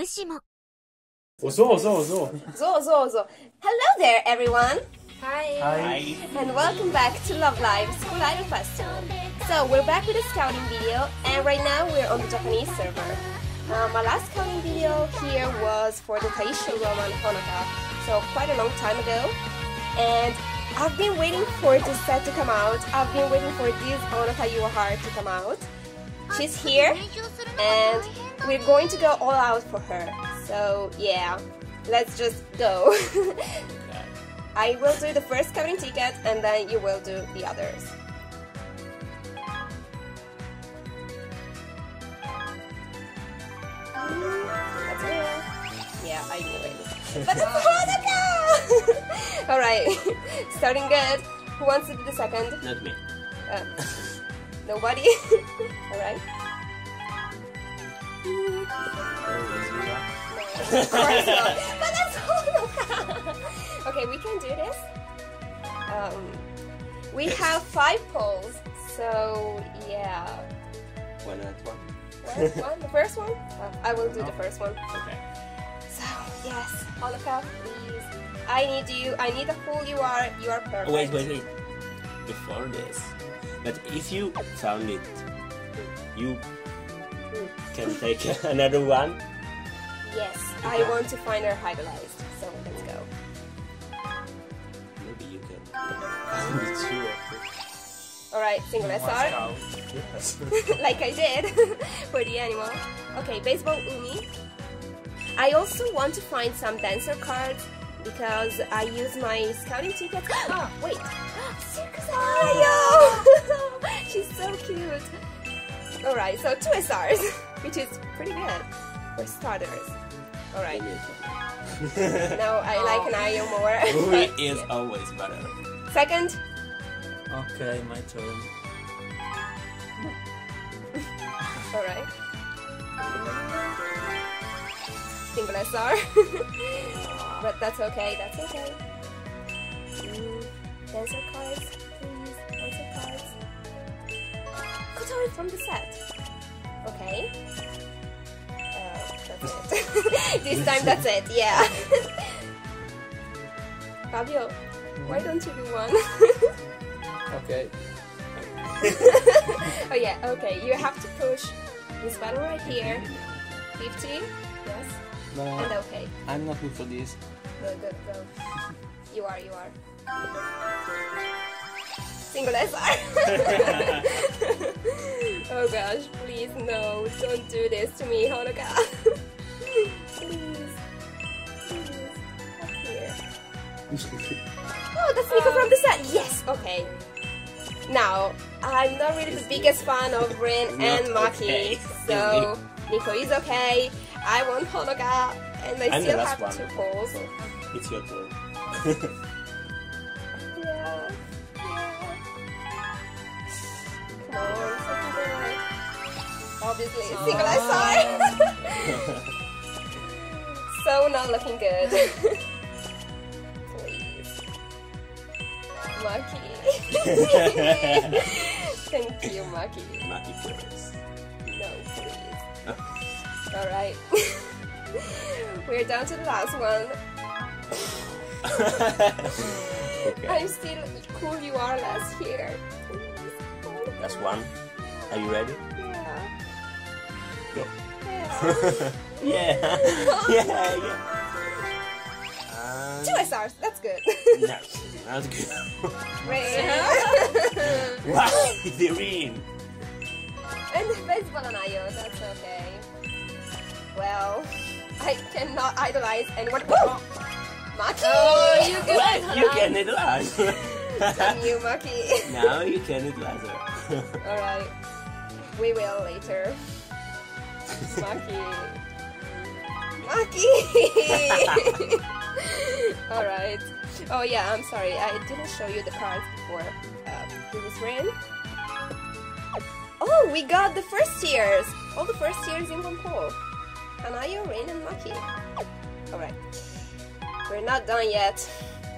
Hello there, everyone! Hi. Hi! And welcome back to Love Live! School Idol Festival. So, we're back with a scouting video, and right now we're on the Japanese server. My last scouting video here was for the Taisho Roman Honoka, so quite a long time ago. And I've been waiting for this set to come out, I've been waiting for this Honoka Yohara to come out. She's here, and we're going to go all out for her. So, yeah, let's just go. I will do the first counting ticket and then you will do the others. That's it. Yeah, I knew it. But it's Honoka! Alright, starting good. Who wants to do the second? Not me. Nobody? Alright. Of course not. But that's Honoka! Okay, we can do this. We have 5 polls, so yeah. One at one. One? The first one? I will do the first one. Okay. So, yes, Honoka, please. I need you, I need the fool you are perfect. Wait, wait, wait. Before this. But if you found it, you can take another one. Yes, I want to find her idolized, so let's go. Maybe you can. Alright, single SR. Like I did for the animal. Okay, baseball Umi. I also want to find some dancer cards because I use my scouting tickets. Oh, wait. Hanayo! She's so cute. Alright, so 2 SRs, which is pretty good for starters. Alright. Now I like Hanayo more. Umi is always better. Second. Okay, my turn. Alright. Single SR. But that's okay, that's okay. Dancer cards, please. Dancer cards. Kotori from the set. Okay. That's it. This time that's it, yeah. Fabio, why don't you do one? Okay. Oh yeah, okay, you have to push this button right here. 50? Yes? No. And okay. I'm not good for this. Go, go, go. You are, you are. Single SR! Oh gosh, please no, don't do this to me, Honoka. Please. Please. Up here. Oh, that's Nico from the set! Yes! Okay. Now, I'm not really the biggest fan of Rin and Maki, okay. So Nico is okay, I want Honoka, and I still have 2 polls. So it's your turn. Yeah, yeah. Come on, something good. Obviously, it's single SR. So not looking good. Please. Maki. Thank you, Maki. Maki first. No, please. Oh. Alright. We're down to the last one. Okay. I'm still cool you are last year. Please. Last one. Are you ready? Yeah. Go. Yeah. Yeah. Yeah. Yeah. 2 SRs, that's good. No. That's good. Wow, the Rin! And the baseball Hanayo, that's okay. Well, I cannot idolize anyone. Oh! Maki! Oh, you can idolize! You can idolize! Damn you, Maki! Now you can idolize her. Alright, we will later. Maki! Maki! Alright. Oh yeah, I'm sorry, I didn't show you the cards before. This is Rin. Oh, we got the first tiers! All the first tiers in one pool. Hanayo, Rin, and Maki. Alright. We're not done yet.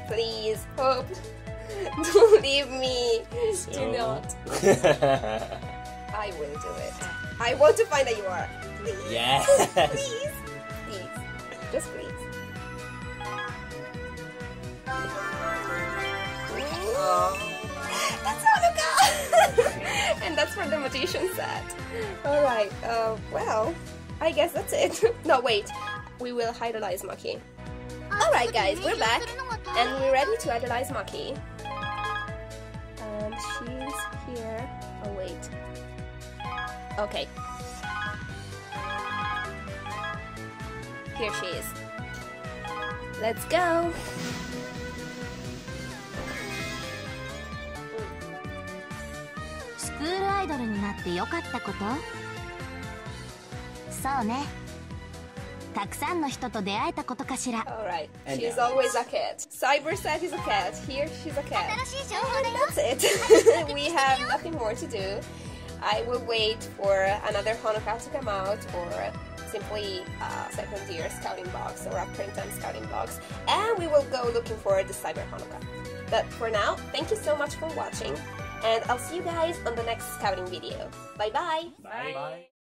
Please, hope. Don't leave me. So... Do not. I will do it. I want to find that you are. Please. Yes. Please. please. Just please. That's Honoka! And that's for the magician set. Alright, well, I guess that's it. No, wait. We will idolize Maki. Alright guys, we're back. And we're ready to idolize Maki. And she's here. Oh wait. Okay. Here she is. Let's go! School idol になって良かったこと? そうね。たくさんの人と出会えたことかしら? Alright, she's always a cat. Cyber said he's a cat. Here she's a cat. That's it. We have nothing more to do. I will wait for another Honoka to come out, or simply second year scouting box or a print time scouting box, and we will go looking for the Cyber Honoka. But for now, thank you so much for watching, and I'll see you guys on the next scouting video. Bye bye! Bye bye!